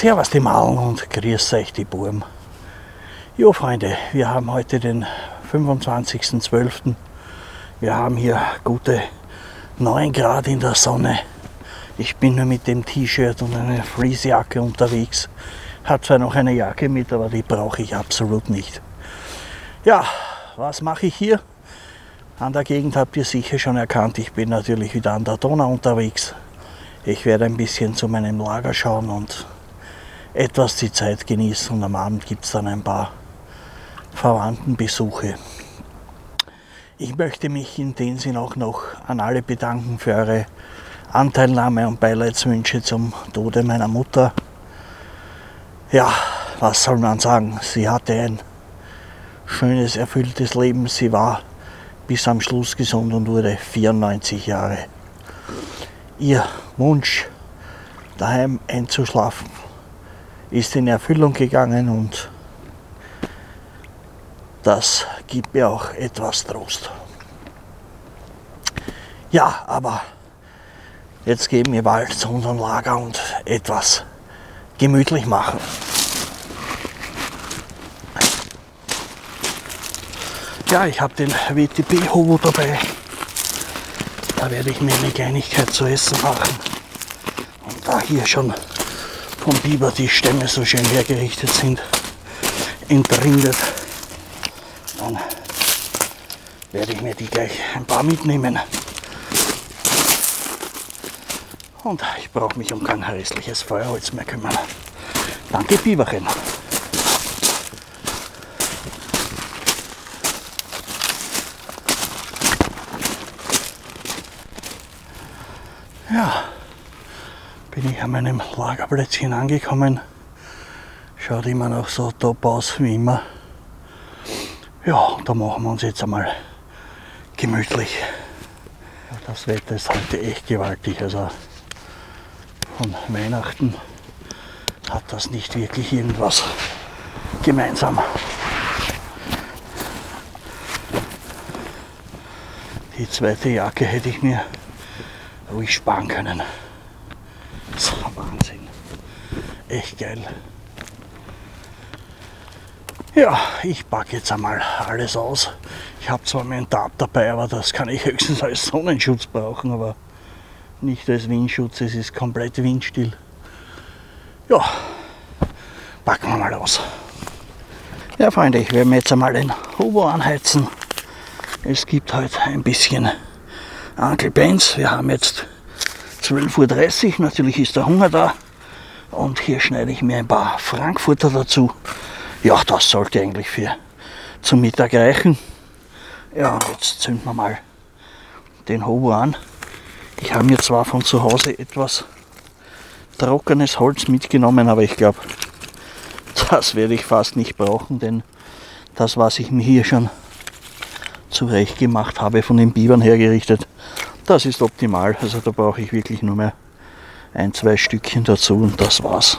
Servus die Malen und grüß euch die Burm. Jo Freunde, wir haben heute den 25.12. Wir haben hier gute 9 Grad in der Sonne. Ich bin nur mit dem T-Shirt und einer Fleecejacke unterwegs. Hat zwar noch eine Jacke mit, aber die brauche ich absolut nicht. Ja, was mache ich hier? An der Gegend habt ihr sicher schon erkannt, ich bin natürlich wieder an der Donau unterwegs. Ich werde ein bisschen zu meinem Lager schauen und etwas die Zeit genießen und am Abend gibt es dann ein paar Verwandtenbesuche. Ich möchte mich in dem Sinn auch noch an alle bedanken für eure Anteilnahme und Beileidswünsche zum Tode meiner Mutter. Ja, was soll man sagen, sie hatte ein schönes, erfülltes Leben. Sie war bis am Schluss gesund und wurde 94 Jahre. Ihr Wunsch, daheim einzuschlafen, ist in Erfüllung gegangen und das gibt mir auch etwas Trost. Ja, aber jetzt gehen wir bald zu unserem Lager und etwas gemütlich machen. Ja, ich habe den WTP-Hobo dabei. Da werde ich mir eine Kleinigkeit zu essen machen. Und da hier schon vom Biber die Stämme so schön hergerichtet sind, entrindet, dann werde ich mir die gleich ein paar mitnehmen. Und ich brauche mich um kein hässliches Feuerholz mehr kümmern. Danke Biberchen. Ja, bin ich an meinem Lagerplätzchen angekommen. Schaut immer noch so top aus wie immer. Ja, da machen wir uns jetzt einmal gemütlich. Ja, das Wetter ist heute echt gewaltig. Also von Weihnachten hat das nicht wirklich irgendwas gemeinsam. Die zweite Jacke hätte ich mir ruhig sparen können. Das ist Wahnsinn. Echt geil. Ja, ich packe jetzt einmal alles aus. Ich habe zwar meinen Tarp dabei, aber das kann ich höchstens als Sonnenschutz brauchen, aber nicht als Windschutz. Es ist komplett windstill. Ja, packen wir mal aus. Ja Freunde, ich werde mir jetzt einmal den Hobo anheizen. Es gibt heute ein bisschen Uncle Ben's. Wir haben jetzt 12.30 Uhr, natürlich ist der Hunger da und hier schneide ich mir ein paar Frankfurter dazu. Ja, das sollte eigentlich für zum Mittag reichen. Ja, und jetzt zünden wir mal den Hobo an. Ich habe mir zwar von zu Hause etwas trockenes Holz mitgenommen, aber ich glaube, das werde ich fast nicht brauchen, denn das, was ich mir hier schon zurecht gemacht habe, von den Bibern hergerichtet, das ist optimal. Also da brauche ich wirklich nur mehr ein, zwei Stückchen dazu und das war's.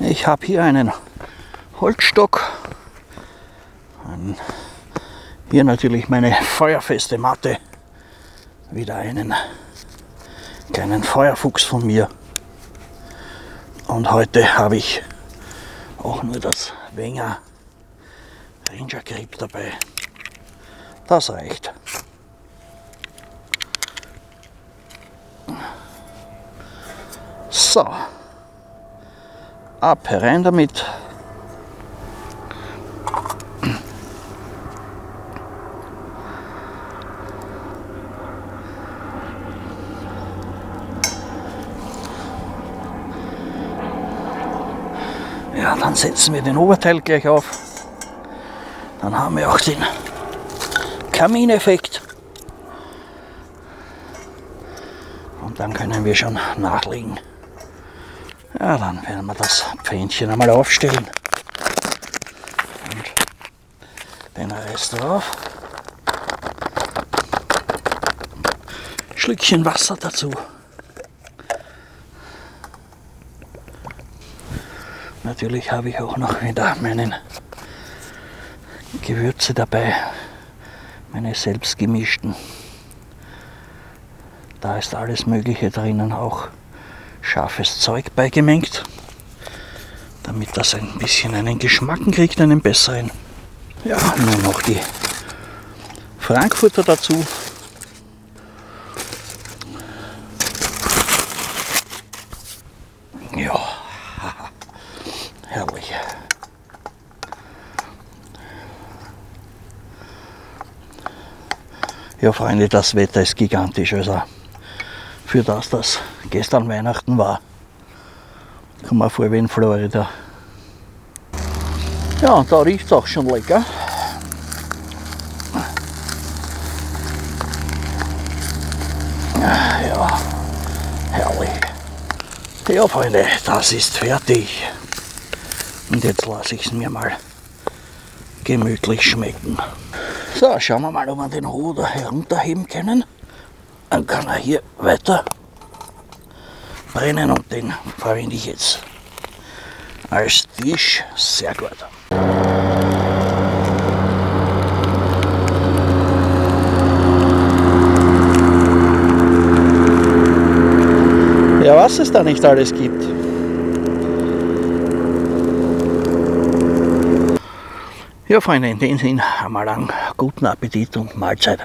Ich habe hier einen Holzstock, hier natürlich meine feuerfeste Matte, wieder einen kleinen Feuerfuchs von mir und heute habe ich auch nur das Wenger Ranger Grip dabei. Das reicht. So, ab herein damit. Ja, dann setzen wir den Oberteil gleich auf. Dann haben wir auch den Kamineffekt. Und dann können wir schon nachlegen. Ja, dann werden wir das Pfähnchen einmal aufstellen. Und den Rest drauf. Ein Schlückchen Wasser dazu. Natürlich habe ich auch noch wieder meine Gewürze dabei. Meine selbst gemischten. Da ist alles Mögliche drinnen, auch scharfes Zeug beigemengt. damit das ein bisschen einen Geschmack kriegt, einen besseren. Ja, nur noch die Frankfurter dazu. Ja, herrlich. Ja, Freunde, das Wetter ist gigantisch, also für das, dass gestern Weihnachten war. Kommt mir vor wie in Florida. Ja, da riecht es auch schon lecker. Ja, herrlich. Ja, Freunde, das ist fertig. Und jetzt lasse ich es mir mal gemütlich schmecken. So, schauen wir mal, ob wir den Hoho da herunterheben können. Dann kann er hier weiter brennen und den verwende ich jetzt als Tisch. Sehr gut. Ja, was es da nicht alles gibt. Ja, Freunde, in dem Sinn einmal einen guten Appetit und Mahlzeit.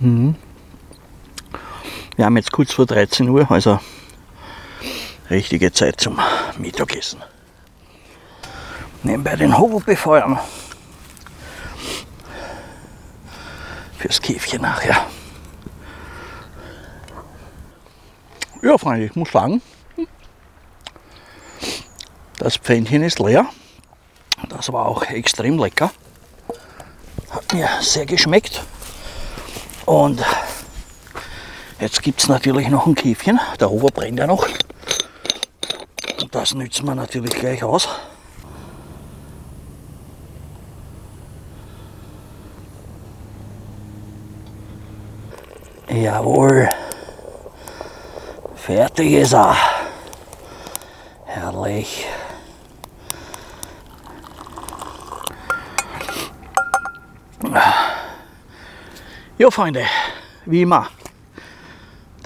Wir haben jetzt kurz vor 13 Uhr, also richtige Zeit zum Mittagessen. Nebenbei den Hobo befeuern. Fürs Käfchen nachher. Ja, Freunde, ich muss sagen, das Pfännchen ist leer. Das war auch extrem lecker. Hat mir sehr geschmeckt. Und jetzt gibt es natürlich noch ein Käfchen, der Hobo brennt ja noch. Und das nützen wir natürlich gleich aus. Jawohl, fertig ist er. Herrlich. Ja, Freunde, wie immer,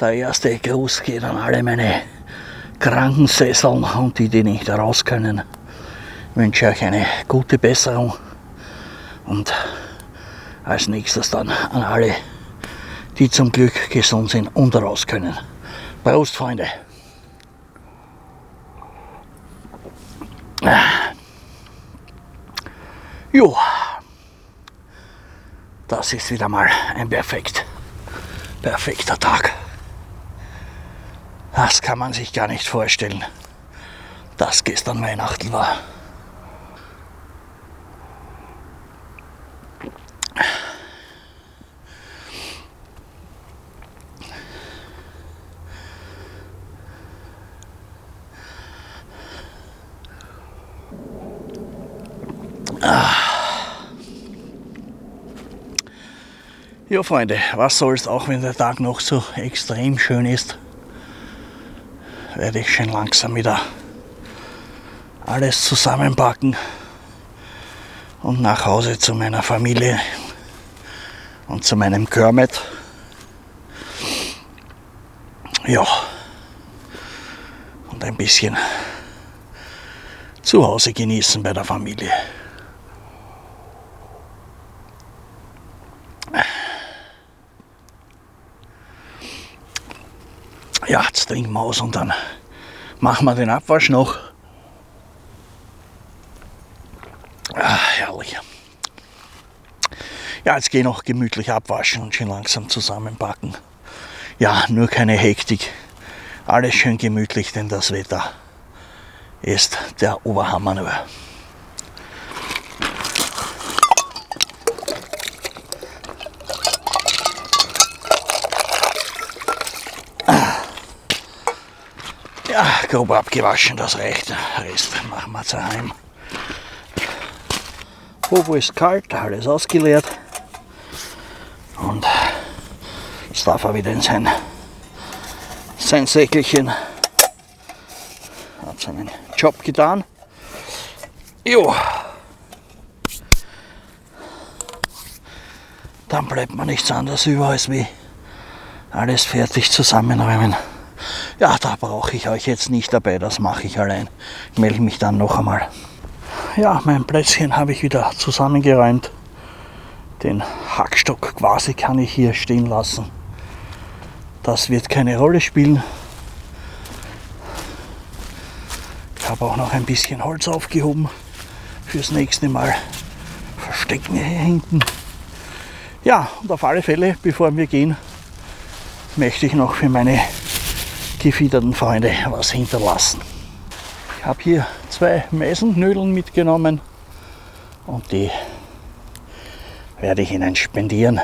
der erste Gruß geht an alle meine Krankensesseln und die nicht raus können. Ich wünsche euch eine gute Besserung und als nächstes dann an alle, die zum Glück gesund sind und raus können. Prost, Freunde! Jo, das ist wieder mal ein perfekter Tag. Das kann man sich gar nicht vorstellen, dass gestern Weihnachten war. Ja, Freunde, was soll's, auch wenn der Tag noch so extrem schön ist, werde ich schön langsam wieder alles zusammenpacken und nach Hause zu meiner Familie und zu meinem Kermit. Ja, und ein bisschen zu Hause genießen bei der Familie. Ja, jetzt trinken wir aus und dann machen wir den Abwasch noch. Ah, herrlich. Ja, jetzt gehe ich noch gemütlich abwaschen und schön langsam zusammenpacken. Ja, nur keine Hektik. Alles schön gemütlich, denn das Wetter ist der Oberhammer nur. Ja, grob abgewaschen, das reicht. Rest machen wir zu Hause. Hobo ist kalt, alles ausgeleert. Und jetzt darf er wieder in sein Säckelchen. Hat seinen Job getan. Jo. Dann bleibt mir nichts anderes über, als wie alles fertig zusammenräumen. Ja, da brauche ich euch jetzt nicht dabei, das mache ich allein. Ich melde mich dann noch einmal. Ja, mein Plätzchen habe ich wieder zusammengeräumt. Den Hackstock quasi kann ich hier stehen lassen. Das wird keine Rolle spielen. Ich habe auch noch ein bisschen Holz aufgehoben fürs nächste Mal. Verstecken hier hinten. Ja, und auf alle Fälle, bevor wir gehen, möchte ich noch für meine gefiederten Freunde was hinterlassen. Ich habe hier 2 Meisenknödeln mitgenommen und die werde ich Ihnen spendieren.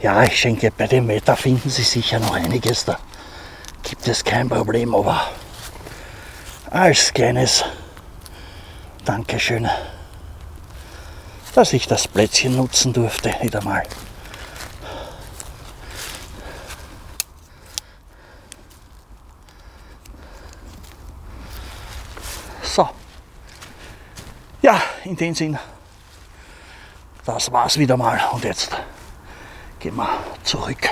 Ja, ich schenke, bei dem Wetter finden Sie sicher noch einiges, da gibt es kein Problem, aber als kleines Dankeschön, dass ich das Plätzchen nutzen durfte, wieder mal. So, ja, in dem Sinn, das war's wieder mal und jetzt gehen wir zurück.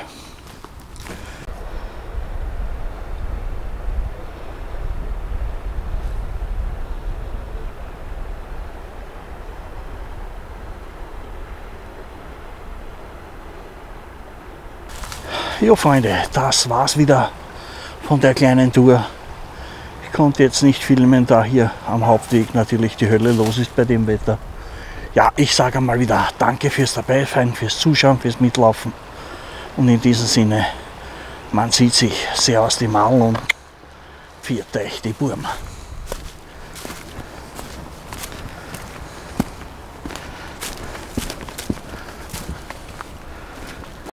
Jo Freunde, das war's wieder von der kleinen Tour. Ich konnte jetzt nicht filmen, da hier am Hauptweg natürlich die Hölle los ist bei dem Wetter. Ja, ich sage mal wieder danke fürs Dabeisein, fürs Zuschauen, fürs Mitlaufen. Und in diesem Sinne, man sieht sich, sehr aus die Maul und pfiat euch die Burm.